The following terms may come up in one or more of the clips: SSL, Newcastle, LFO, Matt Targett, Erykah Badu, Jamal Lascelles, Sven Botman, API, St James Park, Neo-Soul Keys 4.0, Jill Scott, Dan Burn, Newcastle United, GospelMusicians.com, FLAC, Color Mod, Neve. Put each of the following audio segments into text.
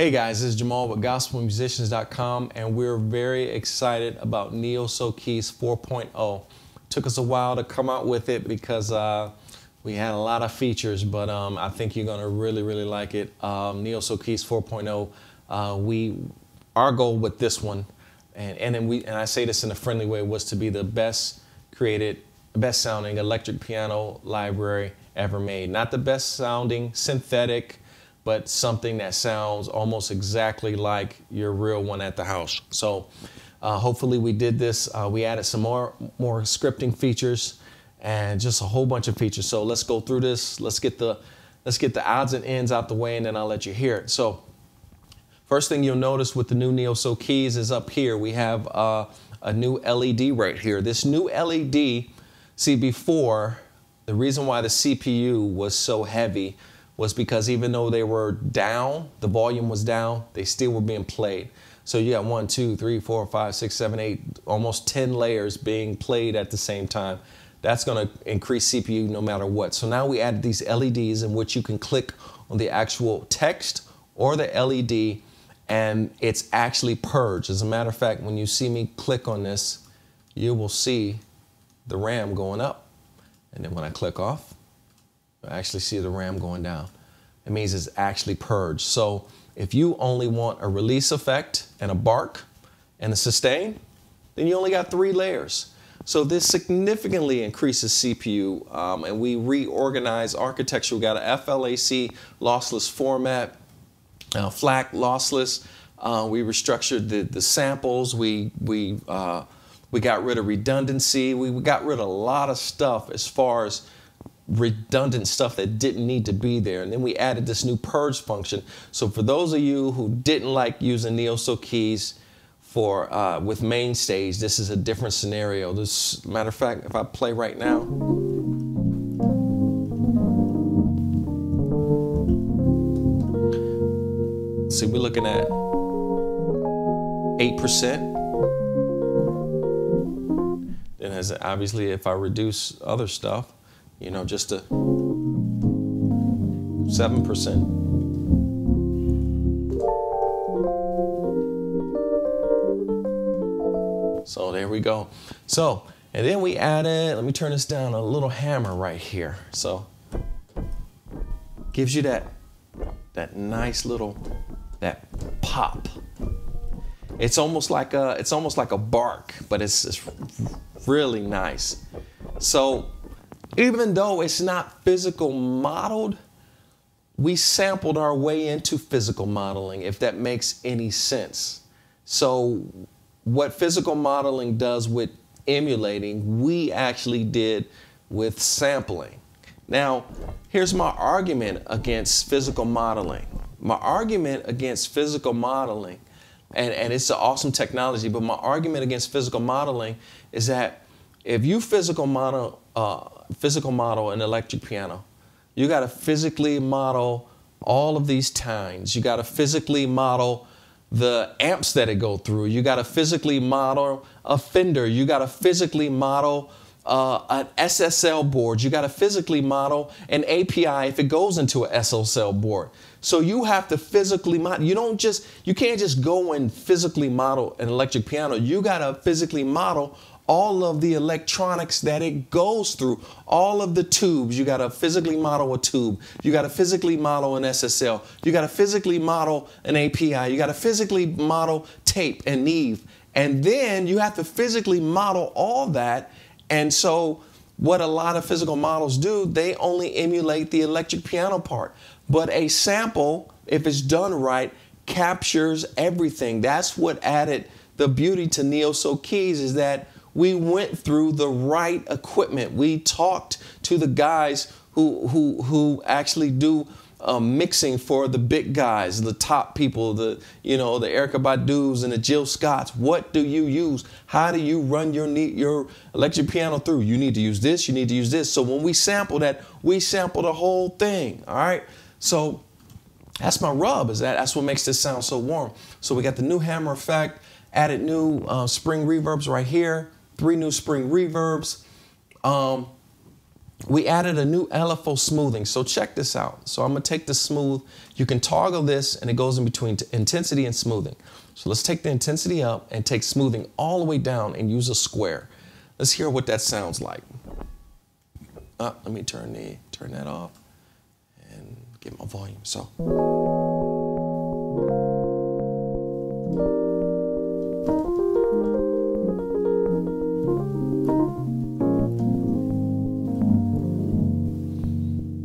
Hey guys, this is Jamal with GospelMusicians.com, and we're very excited about Neo-Soul Keys 4.0. Took us a while to come out with it because we had a lot of features, but I think you're gonna really like it. Neo-Soul Keys 4.0. Our goal with this one, and I say this in a friendly way, was to be the best created, best sounding electric piano library ever made. Not the best sounding synthetic, but something that sounds almost exactly like your real one at the house. So hopefully we did this. We added some more scripting features and just a whole bunch of features. So let's go through this. Let's get the odds and ends out the way, and then I'll let you hear it. So first thing you'll notice with the new Neo-Soul Keys is up here. We have a new LED right here. This new LED, see, before, the reason why the CPU was so heavy was because even though they were down, the volume was down, they still were being played. So you got 1, 2, 3, 4, 5, 6, 7, 8, almost 10 layers being played at the same time. That's gonna increase CPU no matter what. So now we added these LEDs in which you can click on the actual text or the LED, and it's actually purged. As a matter of fact, when you see me click on this, you will see the RAM going up. And then when I click off, I actually see the RAM going down. It means it's actually purged. So if you only want a release effect and a bark and a sustain, then you only got 3 layers. So this significantly increases CPU, and we reorganize architecture. We got a FLAC lossless format, FLAC lossless. We restructured the samples. We got rid of redundancy. We got rid of a lot of stuff as far as redundant stuff that didn't need to be there. And then we added this new purge function. So for those of you who didn't like using Neo-Soul Keys for with main stage, this is a different scenario. This, matter of fact, if I play right now, see, we're looking at 8%. And as obviously, if I reduce other stuff, you know, just to 7%. So there we go. So, and then we added, let me turn this down, a little hammer right here. So, gives you that nice little, that pop. It's almost like a bark, but it's really nice. So, even though it's not physical modeled, we sampled our way into physical modeling, if that makes any sense. So what physical modeling does with emulating, we actually did with sampling. Now, here's my argument against physical modeling. My argument against physical modeling, and it's an awesome technology, but my argument against physical modeling is that if you physical model an electric piano, you got to physically model all of these tines. You got to physically model the amps that it go through. You got to physically model a fender. You got to physically model an SSL board. You got to physically model an API if it goes into an SSL board. So you have to physically model. You can't just go and physically model an electric piano. You got to physically model all of the electronics that it goes through, all of the tubes. You got to physically model a tube. You got to physically model an SSL. You got to physically model an API. You got to physically model tape and Neve. And then you have to physically model all that. And so what a lot of physical models do, they only emulate the electric piano part. But a sample, if it's done right, captures everything. That's what added the beauty to Neo-Soul Keys, is that we went through the right equipment. We talked to the guys who actually do mixing for the big guys, the top people, the Erykah Badus and the Jill Scotts. What do you use? How do you run your electric piano through? You need to use this. You need to use this. So when we sample that, we sample the whole thing. All right. So that's my rub. Is that's what makes this sound so warm. So we got the new hammer effect. Added new spring reverbs right here. 3 new spring reverbs. we added a new LFO smoothing. So check this out. So I'm gonna take the smooth. You can toggle this and it goes in between intensity and smoothing. So let's take the intensity up and take smoothing all the way down and use a square. Let's hear what that sounds like. Let me turn that off and get my volume. So.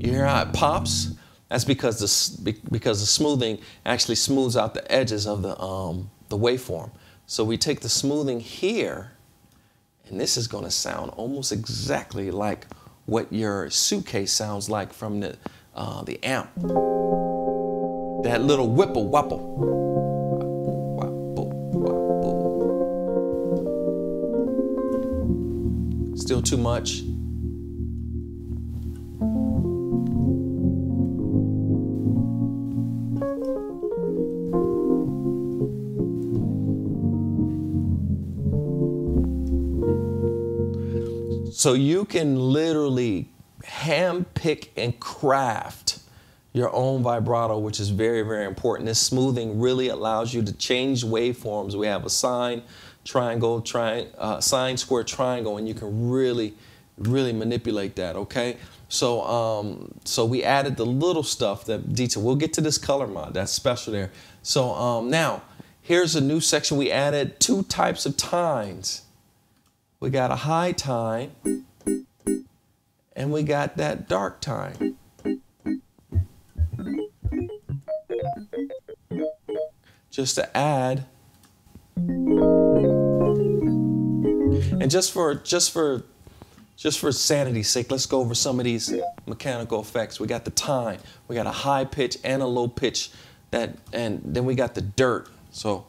You hear how it pops? That's because the smoothing actually smooths out the edges of the waveform. So we take the smoothing here, and this is going to sound almost exactly like what your suitcase sounds like from the amp. That little whipple whopple. Still too much. So you can literally handpick and craft your own vibrato, which is very, very important. This smoothing really allows you to change waveforms. We have a sine, triangle, sine, square, triangle, and you can really, really manipulate that, okay? So, so we added the little stuff, that detail. We'll get to this color mod, that's special there. So now, here's a new section. We added two types of tines. We got a high time, and we got that dark time. Just to add, and just for sanity's sake, let's go over some of these mechanical effects. We got the time, we got a high pitch and a low pitch, that, and then we got the dirt. So.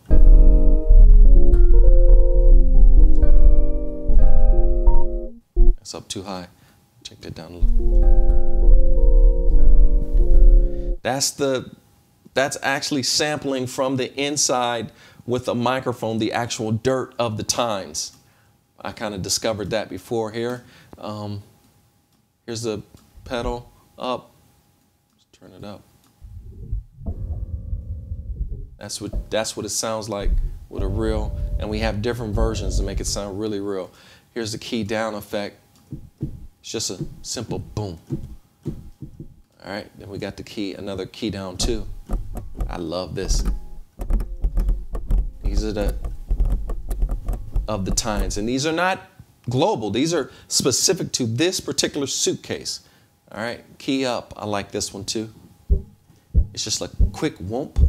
It's up too high. Check that down a little. That's actually sampling from the inside with a microphone, the actual dirt of the tines. I kind of discovered that before here. Here's the pedal up. Let's turn it up. That's what it sounds like with a real, and we have different versions to make it sound really real. Here's the key down effect. It's just a simple boom. All right, then we got the key, another key down too. I love this. These are the tines, and these are not global. These are specific to this particular suitcase. All right, key up, I like this one too. It's just like quick whoomp,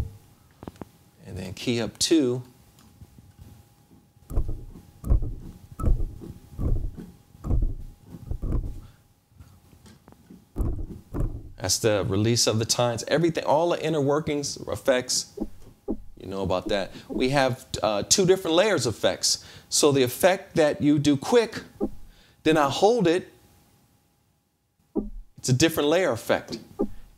and then key up two. That's the release of the tines, everything, all the inner workings, effects, you know about that. We have two different layers of effects. So the effect that you do quick, then I hold it, it's a different layer effect.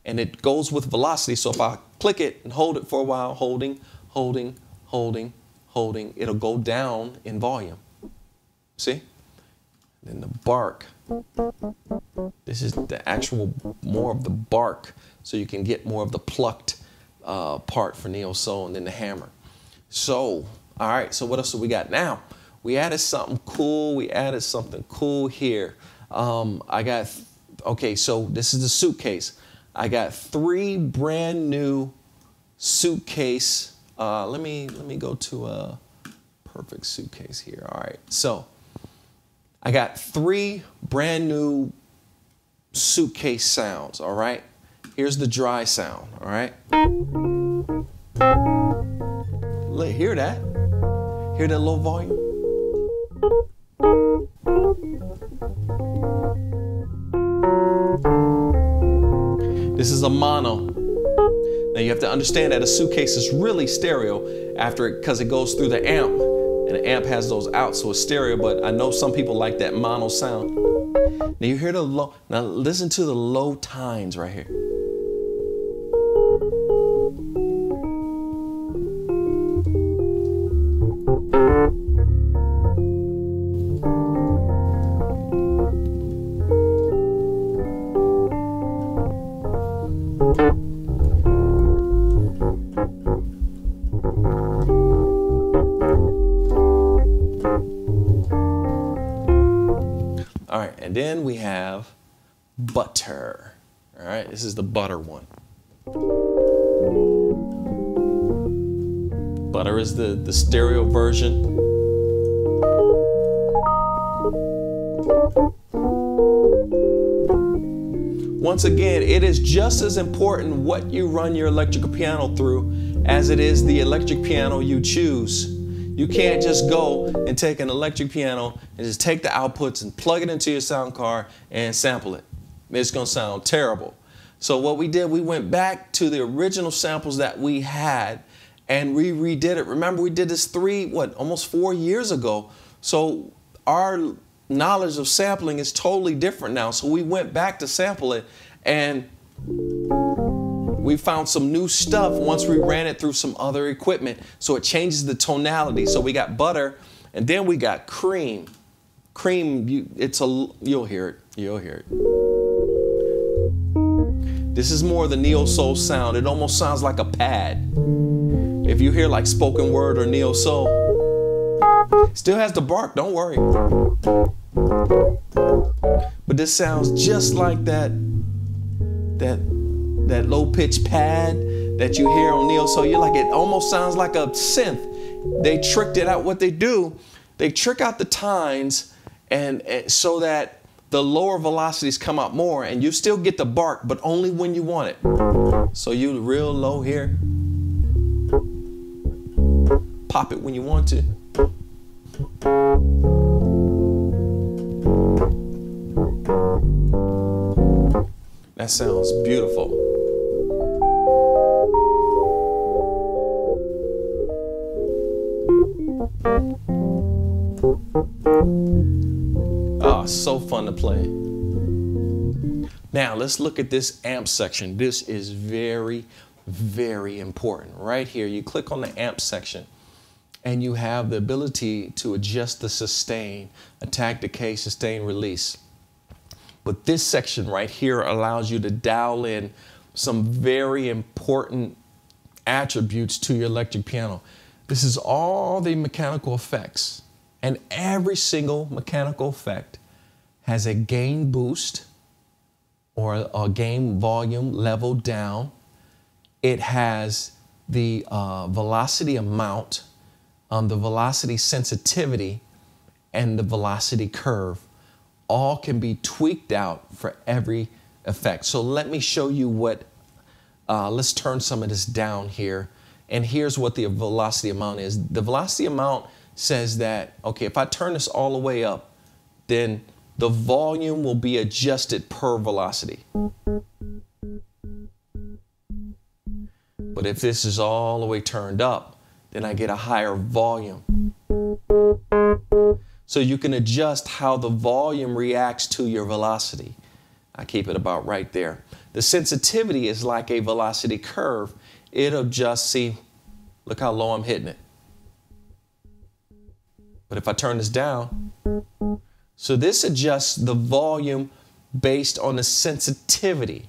And it goes with velocity, so if I click it and hold it for a while, holding, holding, holding, holding, it'll go down in volume, see? Then the bark. This is the actual, more of the bark, so you can get more of the plucked part for Neo Soul, and then the hammer. So, all right, so what else do we got now? We added something cool, here. Okay, so this is the suitcase. I got three brand new suitcase. Let me go to a perfect suitcase here, all right. So. I got three brand new suitcase sounds, all right? Here's the dry sound, all right? Hear that? Hear that low volume? This is a mono. Now you have to understand that a suitcase is really stereo after it, because it goes through the amp. And the amp has those out, so it's stereo, but I know some people like that mono sound. Now you hear the low, now listen to the low tines right here. right, and then we have butter. All right, this is the butter one. Butter is the stereo version. Once again, it is just as important what you run your electric piano through as it is the electric piano you choose. You can't just go and take an electric piano and just take the outputs and plug it into your sound card and sample it. It's going to sound terrible. So what we did, we went back to the original samples that we had and we redid it. Remember, we did this almost 4 years ago. So our knowledge of sampling is totally different now. So we went back to sample it and we found some new stuff once we ran it through some other equipment. So it changes the tonality. So we got butter and then we got cream. Cream, you'll hear it. You'll hear it. This is more the neo-soul sound. It almost sounds like a pad. If you hear like spoken word or neo-soul, still has the bark, don't worry. But this sounds just like that low-pitch pad that you hear on Neo. So you're like, it almost sounds like a synth. They tricked it out. What they do, they trick out the tines and so that the lower velocities come out more and you still get the bark, but only when you want it. So you real low here. Pop it when you want to. That sounds beautiful. Oh, so fun to play. Now let's look at this amp section. This is very, very important. Right here, you click on the amp section and you have the ability to adjust the sustain, attack, decay, sustain, release. But this section right here allows you to dial in some very important attributes to your electric piano. This is all the mechanical effects, and every single mechanical effect has a gain boost or a gain volume level down. It has the velocity amount, the velocity sensitivity, and the velocity curve. All can be tweaked out for every effect. So let me show you what, let's turn some of this down here. And here's what the velocity amount is. The velocity amount says that, okay, if I turn this all the way up, then the volume will be adjusted per velocity. But if this is all the way turned up, then I get a higher volume. So you can adjust how the volume reacts to your velocity. I keep it about right there. The sensitivity is like a velocity curve. It'll just see, look how low I'm hitting it. But if I turn this down, so this adjusts the volume based on the sensitivity.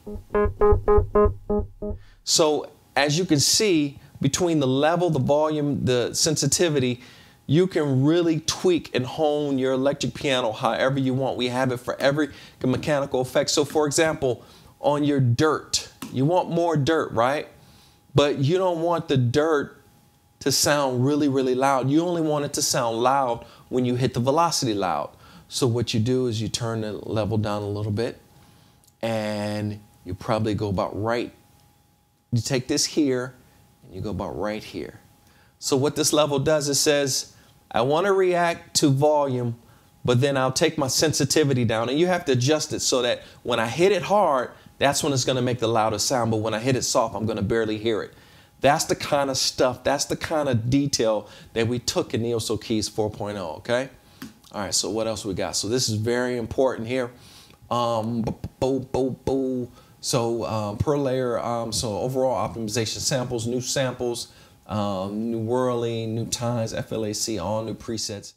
So as you can see, between the level, the volume, the sensitivity, you can really tweak and hone your electric piano however you want. We have it for every mechanical effect. So for example, on your dirt, you want more dirt, right? But you don't want the dirt to sound really, really loud. You only want it to sound loud when you hit the velocity loud. So what you do is you turn the level down a little bit and you probably go about right. You take this here and you go about right here. So what this level does, it says, I want to react to volume, but then I'll take my sensitivity down. And you have to adjust it so that when I hit it hard, that's when it's going to make the loudest sound. But when I hit it soft, I'm going to barely hear it. That's the kind of stuff, that's the kind of detail that we took in Neo-Soul Keys 4.0, okay? All right, so what else we got? So this is very important here. Per layer, so overall optimization samples, new whirling, new tines, FLAC, all new presets.